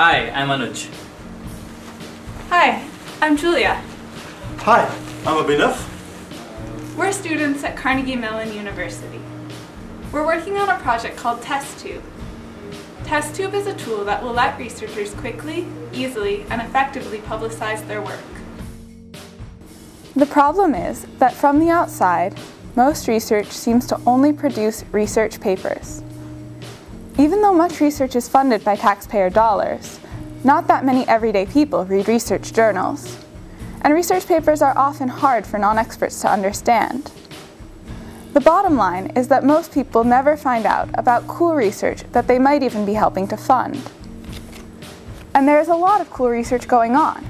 Hi, I'm Anuj. Hi, I'm Julia. Hi, I'm Abinaf. We're students at Carnegie Mellon University. We're working on a project called TestTube. TestTube is a tool that will let researchers quickly, easily, and effectively publicize their work. The problem is that from the outside, most research seems to only produce research papers. Even though much research is funded by taxpayer dollars, not that many everyday people read research journals. And research papers are often hard for non-experts to understand. The bottom line is that most people never find out about cool research that they might even be helping to fund. And there is a lot of cool research going on.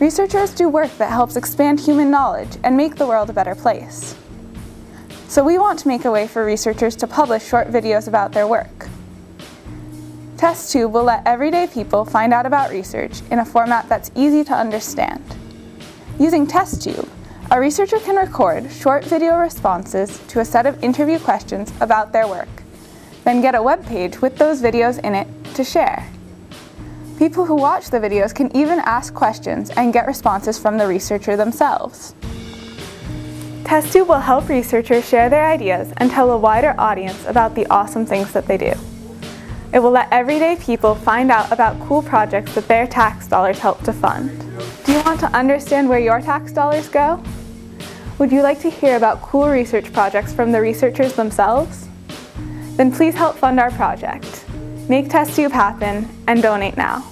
Researchers do work that helps expand human knowledge and make the world a better place. So we want to make a way for researchers to publish short videos about their work. TestTube will let everyday people find out about research in a format that's easy to understand. Using TestTube, a researcher can record short video responses to a set of interview questions about their work, then get a web page with those videos in it to share. People who watch the videos can even ask questions and get responses from the researcher themselves. TestTube will help researchers share their ideas and tell a wider audience about the awesome things that they do. It will let everyday people find out about cool projects that their tax dollars help to fund. Do you want to understand where your tax dollars go? Would you like to hear about cool research projects from the researchers themselves? Then please help fund our project. Make TestTube happen and donate now.